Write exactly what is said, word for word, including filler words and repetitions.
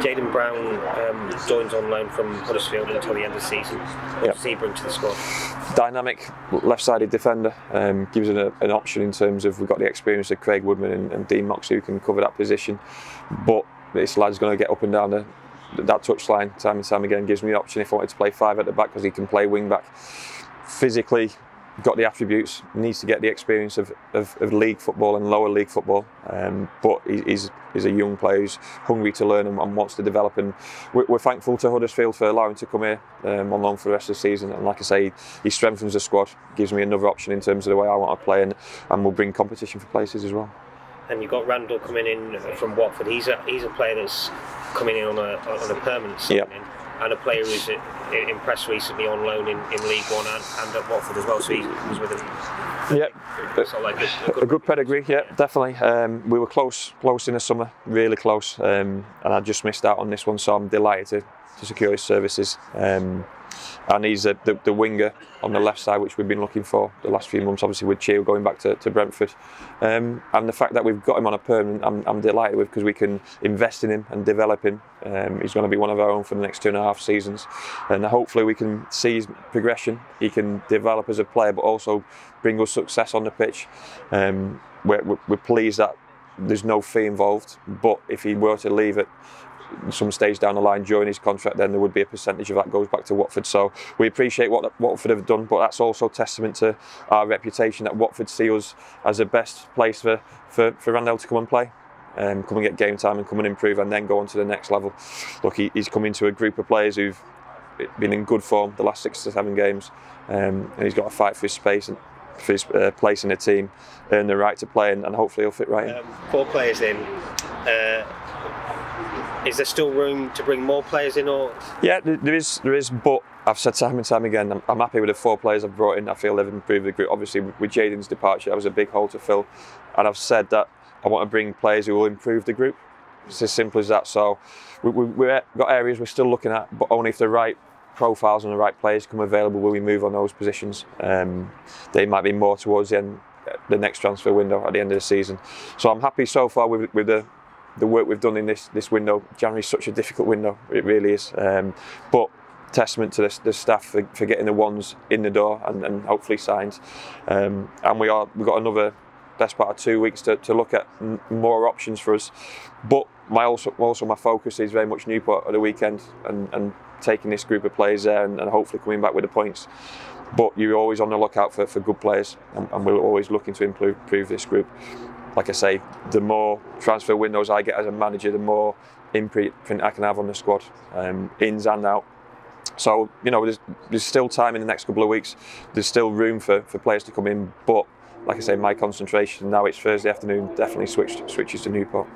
Jaden Brown um, joins on loan from Huddersfield until the end of the season. What yep. does he bring to the squad? Dynamic, left-sided defender, um, gives an, a, an option in terms of we've got the experience of Craig Woodman and, and Dean Moxley who can cover that position, but this lad's going to get up and down the, that touchline time and time again. Gives me the option if I wanted to play five at the back because he can play wing back. Physically, got the attributes, needs to get the experience of, of, of league football and lower league football, um, but he, he's, he's a young player who's hungry to learn and, and wants to develop, and we're, we're thankful to Huddersfield for allowing him to come here um, on loan for the rest of the season. And like I say, he, he strengthens the squad, gives me another option in terms of the way I want to play, and, and will bring competition for places as well. And you've got Randall coming in from Watford. He's a, he's a player that's coming in on a, on a permanent signing. Yep. And a player who's impressed recently on loan in, in League One and, and at Watford as well, so he was with him. Yep. Like a, a, good a good pedigree, yeah, yeah. definitely. Um, we were close, close in the summer, really close, um, and I just missed out on this one, so I'm delighted to, to secure his services. Um, and he's a, the, the winger on the left side, which we've been looking for the last few months, obviously with Cheer going back to, to Brentford. Um, and the fact that we've got him on a permanent, I'm, I'm delighted with, because we can invest in him and develop him. Um, he's going to be one of our own for the next two and a half seasons. And hopefully we can see his progression. He can develop as a player, but also bring us success on the pitch. Um, we're, we're pleased that there's no fee involved, but if he were to leave it, some stage down the line during his contract, then there would be a percentage of that goes back to Watford. So we appreciate what Watford have done, but that's also testament to our reputation that Watford see us as the best place for, for, for Randall to come and play, um, come and get game time and come and improve and then go on to the next level. Look, he, he's come into a group of players who've been in good form the last six to seven games, um, and he's got to fight for his space and for his uh, place in the team, earn the right to play, and, and hopefully he'll fit right in. Um, four players in. Uh... Is there still room to bring more players in, or? Yeah, there is, there is, but I've said time and time again, I'm, I'm happy with the four players I've brought in. I feel they've improved the group. Obviously, with Jaden's departure, that was a big hole to fill. And I've said that I want to bring players who will improve the group. It's as simple as that. So we, we, we've got areas we're still looking at, but only if the right profiles and the right players come available will we move on those positions. Um, they might be more towards the end, the next transfer window at the end of the season. So I'm happy so far with, with the the work we've done in this this window. January is such a difficult window, it really is, um, but testament to the, the staff for, for getting the ones in the door and, and hopefully signed, um, and we are we've got another best part of two weeks to, to look at more options for us, but my also also my focus is very much Newport at the weekend and, and taking this group of players there and, and hopefully coming back with the points. But you're always on the lookout for, for good players, and, and we're always looking to improve, improve this group. Like I say, the more transfer windows I get as a manager, the more imprint I can have on the squad, um, ins and out. So, you know, there's, there's still time in the next couple of weeks. There's still room for, for players to come in. But, like I say, my concentration now, it's Thursday afternoon, definitely switched, switches to Newport.